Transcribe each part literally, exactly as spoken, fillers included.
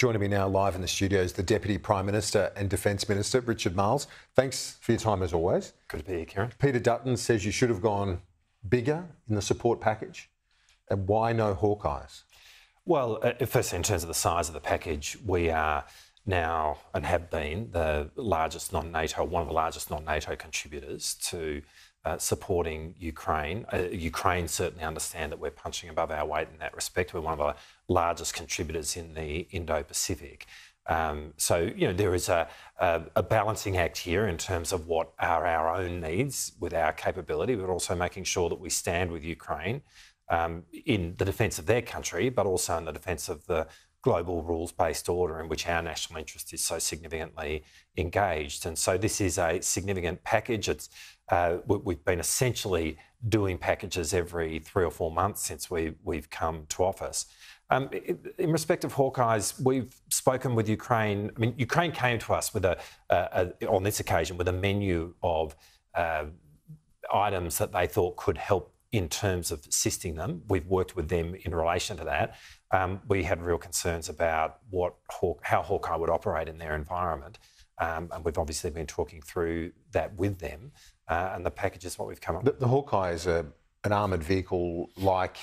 Joining me now live in the studio is the Deputy Prime Minister and Defence Minister, Richard Marles. Thanks for your time as always. Good to be here, Karen. Peter Dutton says you should have gone bigger in the support package. And why no Hawkeyes? Well, uh, firstly, in terms of the size of the package, we are now and have been the largest non-NATO, one of the largest non-NATO contributors to uh, supporting Ukraine. Uh, Ukraine certainly understand that we're punching above our weight in that respect. We're one of the largest contributors in the Indo-Pacific. Um, so, you know, there is a, a, a balancing act here in terms of what are our own needs with our capability, but also making sure that we stand with Ukraine um, in the defence of their country, but also in the defence of the global rules-based order in which our national interest is so significantly engaged. And so this is a significant package. It's, uh, we've been essentially doing packages every three or four months since we, we've come to office. Um, in respect of Hawkeyes, we've spoken with Ukraine. I mean, Ukraine came to us with a, a, a on this occasion, with a menu of uh, items that they thought could help in terms of assisting them. We've worked with them in relation to that. Um, we had real concerns about what Hawk, how Hawkeye would operate in their environment. Um, and we've obviously been talking through that with them. Uh, and the package is what we've come up with. The, the Hawkeye is a, an armoured vehicle like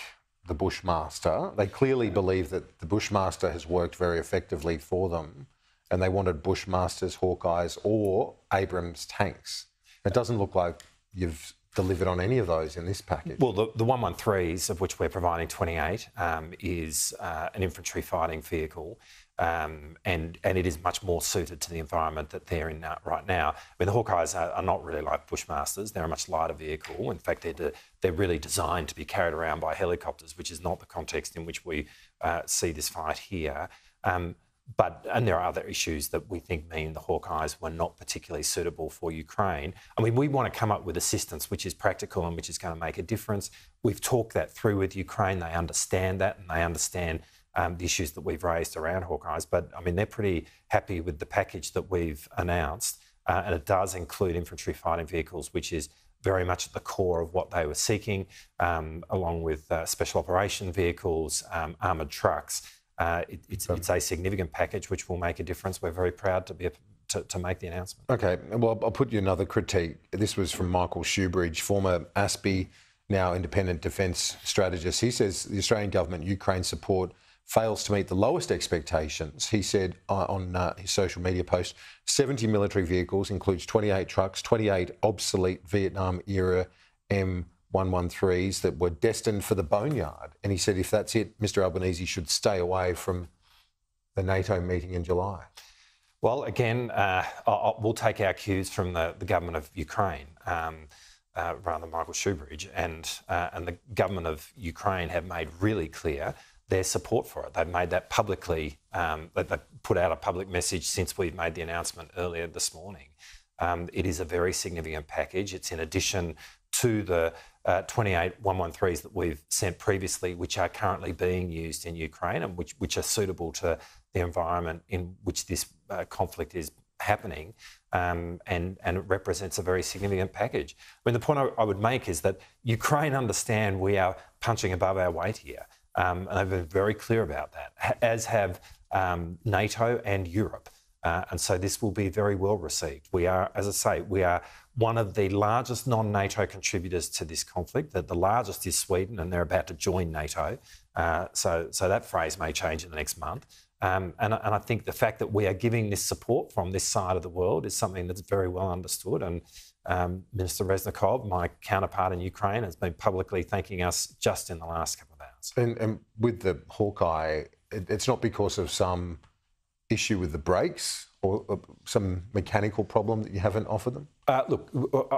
the Bushmaster. They clearly believe that the Bushmaster has worked very effectively for them, and they wanted Bushmasters, Hawkeyes or Abrams tanks. It doesn't look like you've delivered on any of those in this package. Well, the, the one thirteens, of which we're providing twenty-eight, um, is uh, an infantry fighting vehicle, um, and, and it is much more suited to the environment that they're in right now. I mean, the Hawkeyes are, are not really like Bushmasters. They're a much lighter vehicle. In fact, they're, de they're really designed to be carried around by helicopters, which is not the context in which we uh, see this fight here. Um, But, and there are other issues that we think mean the Hawkeyes were not particularly suitable for Ukraine. I mean, we want to come up with assistance which is practical and which is going to make a difference. We've talked that through with Ukraine. They understand that, and they understand um, the issues that we've raised around Hawkeyes. But, I mean, they're pretty happy with the package that we've announced. Uh, and it does include infantry fighting vehicles, which is very much at the core of what they were seeking, um, along with uh, special operation vehicles, um, armoured trucks. Uh, it, it's, it's a significant package which will make a difference. We're very proud to be a, to, to make the announcement. Okay, well, I'll put you another critique. This was from Michael Shoebridge, former A S P I, now independent defence strategist. He says the Australian government Ukraine support fails to meet the lowest expectations. He said on uh, his social media post, seventy military vehicles includes twenty-eight trucks, twenty-eight obsolete Vietnam-era M one thirteens that were destined for the boneyard. And he said if that's it, Mr Albanese should stay away from the NATO meeting in July. Well, again, uh, I'll, we'll take our cues from the, the government of Ukraine, um, uh, rather than Michael Shoebridge, and, uh, and the government of Ukraine have made really clear their support for it. They've made that publicly, um, they've put out a public message since we've made the announcement earlier this morning. Um, it is a very significant package. It's in addition to the uh, twenty-eight one thirteens that we've sent previously, which are currently being used in Ukraine and which, which are suitable to the environment in which this uh, conflict is happening, um, and, and it represents a very significant package. I mean, the point I, I would make is that Ukraine understand we are punching above our weight here, um, and they've been very clear about that, as have um, NATO and Europe. Uh, and so this will be very well received. We are, as I say, we are one of the largest non-NATO contributors to this conflict. The, the largest is Sweden, and they're about to join NATO. Uh, so, so that phrase may change in the next month. Um, and, and I think the fact that we are giving this support from this side of the world is something that's very well understood. And um, Minister Reznikov, my counterpart in Ukraine, has been publicly thanking us just in the last couple of hours. And, and with the Hawkeye, it, it's not because of some issue with the brakes or some mechanical problem that you haven't offered them? Uh, look,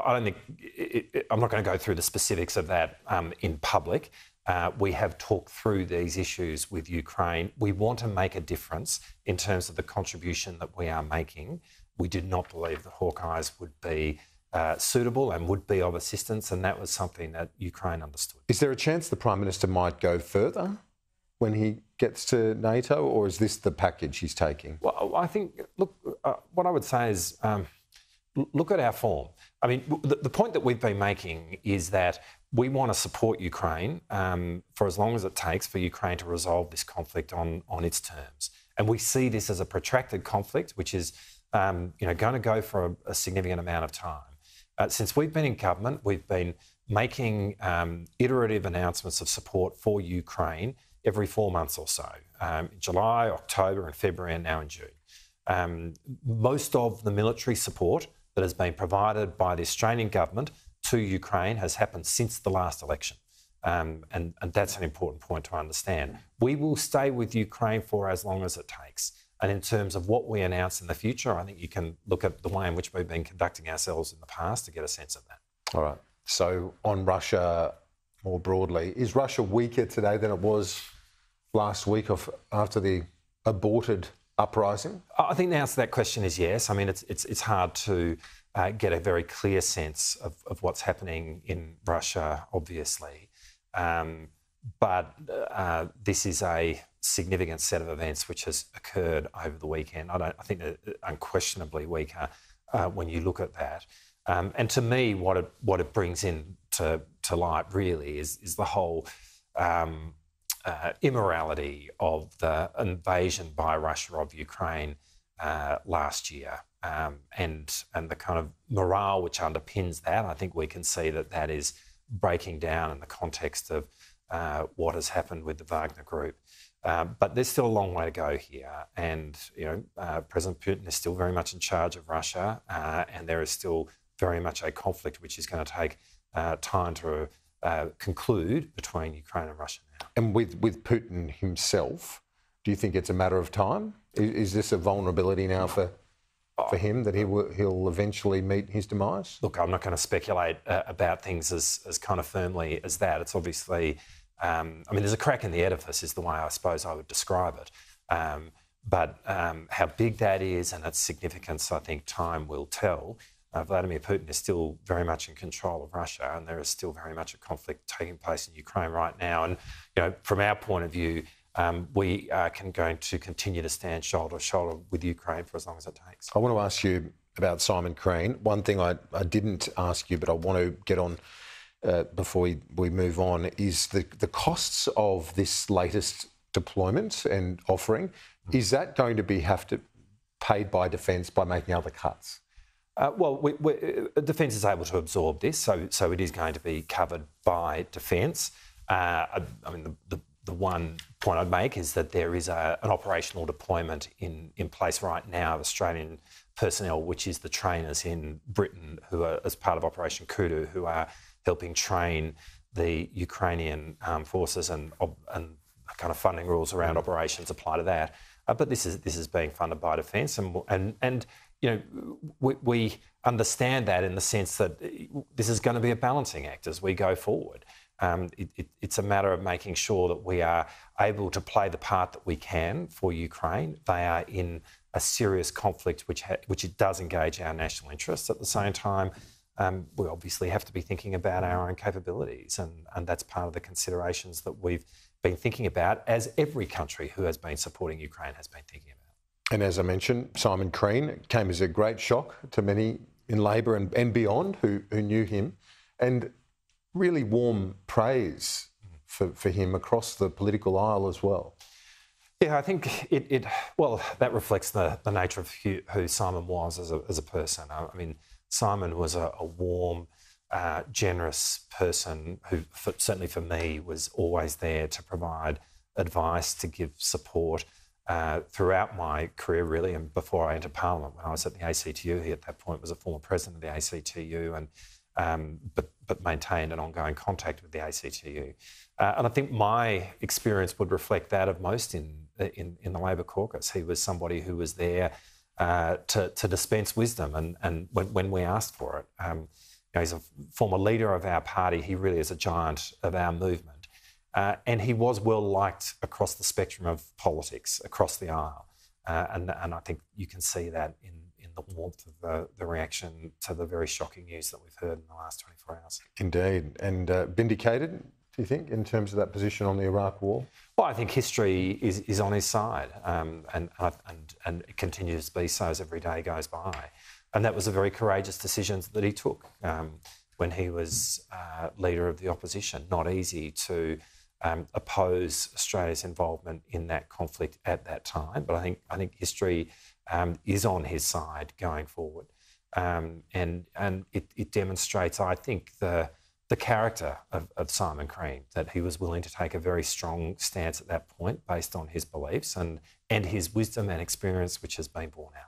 I don't think... It, it, I'm not going to go through the specifics of that um, in public. Uh, we have talked through these issues with Ukraine. We want to make a difference in terms of the contribution that we are making. We did not believe that Hawkeyes would be uh, suitable and would be of assistance, and that was something that Ukraine understood. Is there a chance the Prime Minister might go further when he gets to NATO, or is this the package he's taking? Well, I think, look, uh, what I would say is, um, look at our form. I mean, the, the point that we've been making is that we want to support Ukraine um, for as long as it takes for Ukraine to resolve this conflict on, on its terms. And we see this as a protracted conflict, which is um, you know, going to go for a, a significant amount of time. Uh, since we've been in government, we've been making um, iterative announcements of support for Ukraine every four months or so, um, July, October and February and now in June. Um, most of the military support that has been provided by the Australian government to Ukraine has happened since the last election. Um, and, and that's an important point to understand. We will stay with Ukraine for as long as it takes. And in terms of what we announce in the future, I think you can look at the way in which we've been conducting ourselves in the past to get a sense of that. All right. So on Russia more broadly, is Russia weaker today than it was last week of, after the aborted uprising? I think the answer to that question is yes. I mean, it's, it's, it's hard to uh, get a very clear sense of, of what's happening in Russia, obviously. Um, but uh, this is a significant set of events which has occurred over the weekend. I, don't, I think they're unquestionably weaker uh, when you look at that. Um, and to me, what it, what it brings in to, to light really is, is the whole um, uh, immorality of the invasion by Russia of Ukraine uh, last year um, and, and the kind of morale which underpins that. I think we can see that that is breaking down in the context of uh, what has happened with the Wagner Group. Um, but there's still a long way to go here, and you know uh, President Putin is still very much in charge of Russia, uh, and there is still very much a conflict which is going to take uh, time to uh, conclude between Ukraine and Russia now. And with, with Putin himself, do you think it's a matter of time? Is, is this a vulnerability now for... for him, that he will, he'll eventually meet his demise? Look, I'm not going to speculate uh, about things as, as kind of firmly as that. It's obviously, um, I mean, there's a crack in the edifice is the way I suppose I would describe it. Um, but um, how big that is and its significance, I think time will tell. Uh, Vladimir Putin is still very much in control of Russia, and there is still very much a conflict taking place in Ukraine right now. And, you know, from our point of view, Um, we are can, going to continue to stand shoulder to shoulder with Ukraine for as long as it takes. I want to ask you about Simon Crean. One thing I, I didn't ask you, but I want to get on uh, before we, we move on, is the, the costs of this latest deployment and offering. Mm-hmm. Is that going to be have to paid by defence by making other cuts? Uh, well, we, we, defence is able to absorb this, so, so it is going to be covered by defence. Uh, I, I mean, the... the The one point I'd make is that there is a, an operational deployment in, in place right now of Australian personnel, which is the trainers in Britain who are, as part of Operation Kudu, who are helping train the Ukrainian armed forces, and, and kind of funding rules around operations apply to that. Uh, but this is this is being funded by defence, and and and you know we, we understand that in the sense that this is going to be a balancing act as we go forward. Um, it, it, it's a matter of making sure that we are able to play the part that we can for Ukraine. They are in a serious conflict which, ha which it does engage our national interests. At the same time, um, we obviously have to be thinking about our own capabilities, and, and that's part of the considerations that we've been thinking about, as every country who has been supporting Ukraine has been thinking about. And as I mentioned, Simon Crean came as a great shock to many in Labor and, and beyond who, who knew him. And really warm praise for, for him across the political aisle as well. Yeah, I think it, it well, that reflects the, the nature of who, who Simon was as a, as a person. I, I mean, Simon was a, a warm, uh, generous person who, for, certainly for me, was always there to provide advice, to give support uh, throughout my career, really, and before I entered Parliament. When I was at the A C T U, he at that point was a former president of the A C T U, and Um, but, but maintained an ongoing contact with the A C T U. Uh, and I think my experience would reflect that of most in, in, in the Labor caucus. He was somebody who was there uh, to, to dispense wisdom and, and when, when we asked for it. Um, you know, he's a former leader of our party. He really is a giant of our movement. Uh, and he was well liked across the spectrum of politics, across the aisle. Uh, and, and I think you can see that in the warmth of the, the reaction to the very shocking news that we've heard in the last twenty-four hours. Indeed. And uh, vindicated, do you think, in terms of that position on the Iraq war? Well, I think history is, is on his side, um, and, and, and it continues to be so as every day goes by. And that was a very courageous decision that he took um, when he was uh, leader of the opposition. Not easy to um, oppose Australia's involvement in that conflict at that time. But I think I think history um, is on his side going forward, um, and and it, it demonstrates, I think, the the character of, of Simon Crean, that he was willing to take a very strong stance at that point based on his beliefs and and his wisdom and experience, which has been borne out.